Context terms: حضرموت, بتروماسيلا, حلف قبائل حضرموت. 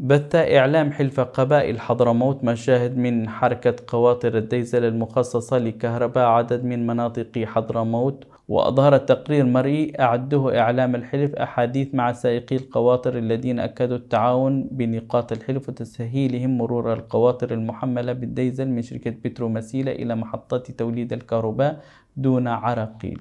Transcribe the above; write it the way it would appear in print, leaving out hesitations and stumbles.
بث إعلام حلف قبائل حضرموت مشاهد من حركة قواطر الديزل المخصصة لكهرباء عدد من مناطق حضرموت، وأظهر تقرير مرئي أعده إعلام الحلف أحاديث مع سائقي القواطر الذين أكدوا التعاون بنقاط الحلف وتسهيلهم مرور القواطر المحملة بالديزل من شركة بتروماسيلا إلى محطات توليد الكهرباء دون عراقيل.